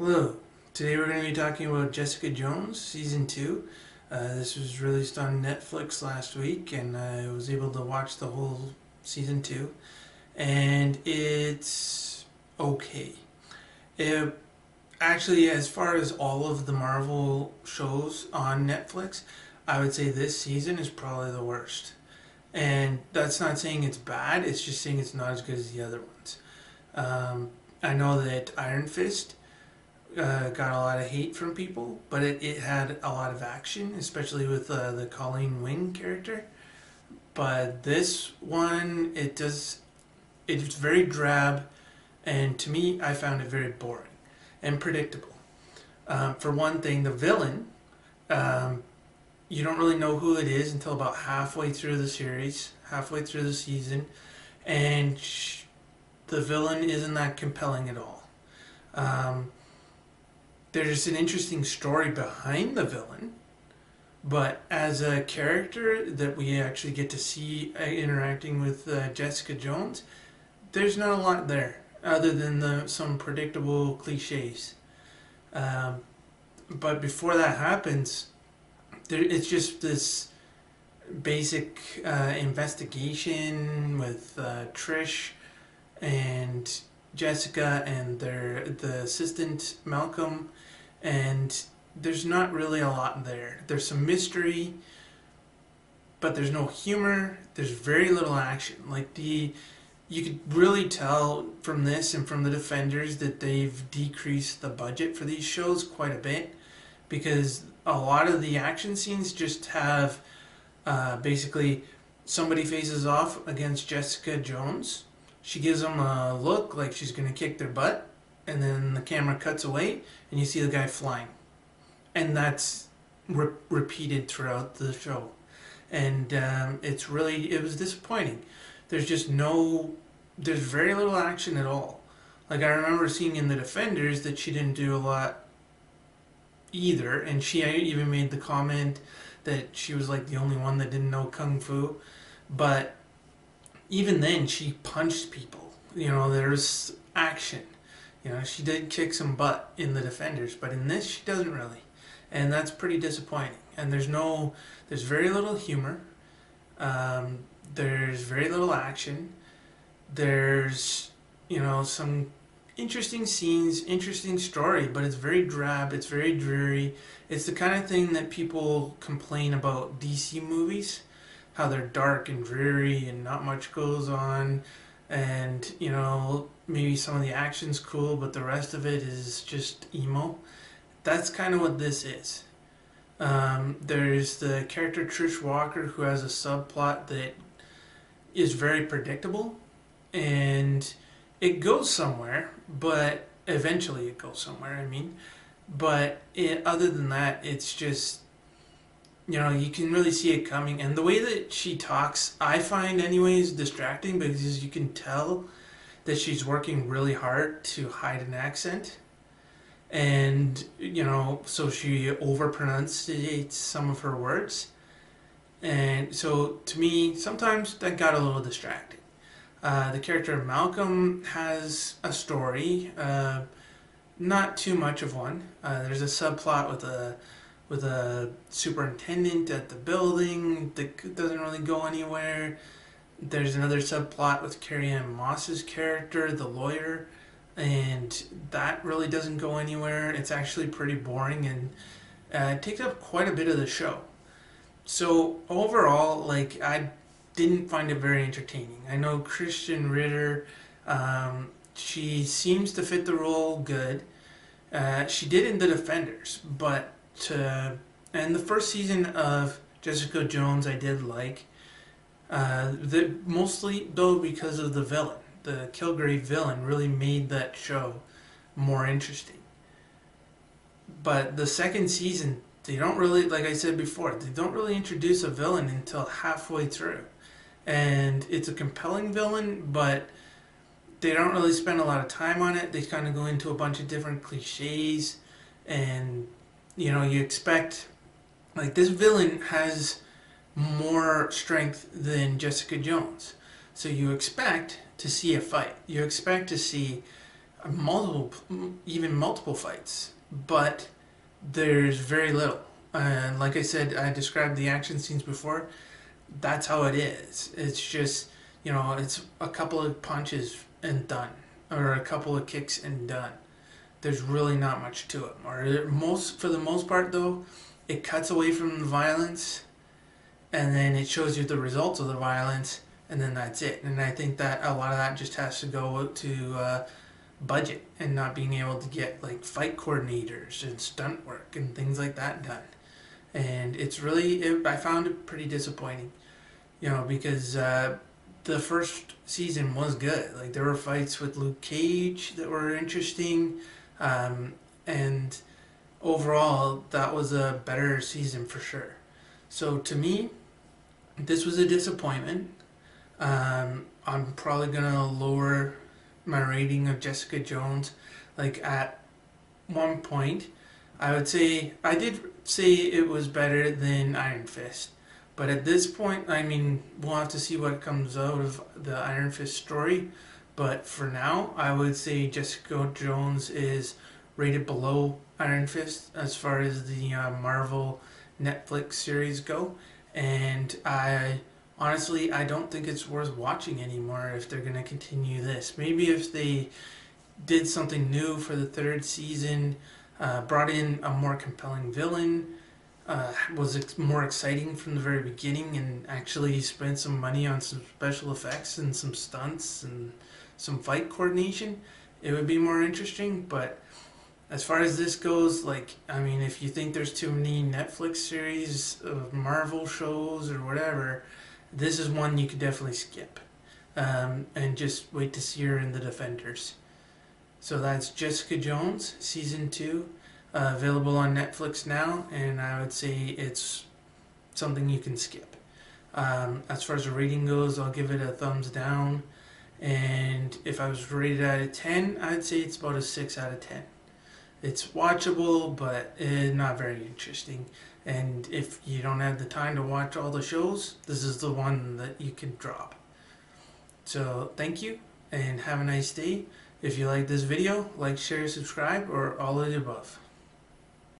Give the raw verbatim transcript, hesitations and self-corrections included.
Hello, today we're going to be talking about Jessica Jones, Season two. Uh, this was released on Netflix last week, and I was able to watch the whole Season two, and it's okay. It, actually, as far as all of the Marvel shows on Netflix, I would say this season is probably the worst. And that's not saying it's bad, it's just saying it's not as good as the other ones. Um, I know that Iron Fist Uh, got a lot of hate from people, but it, it had a lot of action, especially with uh, the Colleen Wing character. But this one, it does, it's very drab, and to me, I found it very boring and predictable. Um, for one thing, the villain, um, you don't really know who it is until about halfway through the series, halfway through the season, and sh the villain isn't that compelling at all. Um, There's an interesting story behind the villain, but as a character that we actually get to see interacting with uh, Jessica Jones, there's not a lot there other than the, some predictable cliches. Um, but before that happens, there, it's just this basic uh, investigation with uh, Trish and Jessica and their the assistant Malcolm, and there's not really a lot there. There's some mystery, but there's no humor. There's very little action. Like the, you could really tell from this and from the Defenders that they've decreased the budget for these shows quite a bit, because a lot of the action scenes just have uh, basically somebody faces off against Jessica Jones. She gives them a look like she's going to kick their butt, and then the camera cuts away, and you see the guy flying. And that's re repeated throughout the show. And um, it's really, it was disappointing. There's just no, there's very little action at all. Like, I remember seeing in the Defenders that she didn't do a lot either, and she even made the comment that she was like the only one that didn't know Kung Fu, but even then, she punched people. You know, there's action. You know, she did kick some butt in the Defenders, but in this, she doesn't really. And that's pretty disappointing. And there's no, there's very little humor. Um, there's very little action. There's, you know, some interesting scenes, interesting story, but it's very drab, it's very dreary. It's the kind of thing that people complain about D C movies. How they're dark and dreary and not much goes on, and you know, maybe some of the action's cool but the rest of it is just emo. That's kind of what this is. Um, there's the character Trish Walker, who has a subplot that is very predictable, and it goes somewhere, but eventually it goes somewhere, I mean. But it, other than that, it's just, you know, you can really see it coming. And the way that she talks, I find anyways, distracting, because you can tell that she's working really hard to hide an accent. And, you know, so she over-pronunciates some of her words. And so, to me, sometimes that got a little distracting. Uh, the character Malcolm has a story, uh, not too much of one. Uh, there's a subplot with a with a superintendent at the building that doesn't really go anywhere. There's another subplot with Carrie Ann Moss's character, the lawyer, and that really doesn't go anywhere. It's actually pretty boring, and uh, it takes up quite a bit of the show. So overall, like, I didn't find it very entertaining. I know Krysten Ritter, um, she seems to fit the role good. Uh, she did in The Defenders, but To, and the first season of Jessica Jones I did like, uh, the, mostly though because of the villain. The Killgrave villain really made that show more interesting. But the second season, they don't really, like I said before, they don't really introduce a villain until halfway through, and it's a compelling villain, but they don't really spend a lot of time on it. They kind of go into a bunch of different cliches, and you know, you expect, like, this villain has more strength than Jessica Jones. So you expect to see a fight. You expect to see multiple, even multiple fights, but there's very little. And like I said, I described the action scenes before. That's how it is. It's just, you know, it's a couple of punches and done, or a couple of kicks and done. There's really not much to it. Or most, for the most part, though, it cuts away from the violence, and then it shows you the results of the violence, and then that's it. And I think that a lot of that just has to go to uh, budget and not being able to get like fight coordinators and stunt work and things like that done. And it's really, it, I found it pretty disappointing, you know, because uh, the first season was good. Like, there were fights with Luke Cage that were interesting, um, and overall, that was a better season for sure. So to me, this was a disappointment. Um, I'm probably gonna lower my rating of Jessica Jones. Like, at one point, I would say, I did say it was better than Iron Fist, but at this point, I mean, we'll have to see what comes out of the Iron Fist story, but for now, I would say Jessica Jones is rated below Iron Fist as far as the uh, Marvel Netflix series go, and I honestly, I don't think it's worth watching anymore if they're going to continue this. Maybe if they did something new for the third season, uh, brought in a more compelling villain, uh, was ex more exciting from the very beginning, and actually spent some money on some special effects and some stunts and some fight coordination, it would be more interesting. But as far as this goes, like, I mean, if you think there's too many Netflix series of Marvel shows or whatever, this is one you could definitely skip, um, and just wait to see her in the Defenders. So that's Jessica Jones, Season two, uh, available on Netflix now, and I would say it's something you can skip. Um, as far as the rating goes, I'll give it a thumbs down, and if I was rated out of ten, I'd say it's about a six out of ten. It's watchable, but uh, not very interesting. And if you don't have the time to watch all the shows, this is the one that you can drop. So thank you, and have a nice day. If you like this video, like, share, subscribe, or all of the above.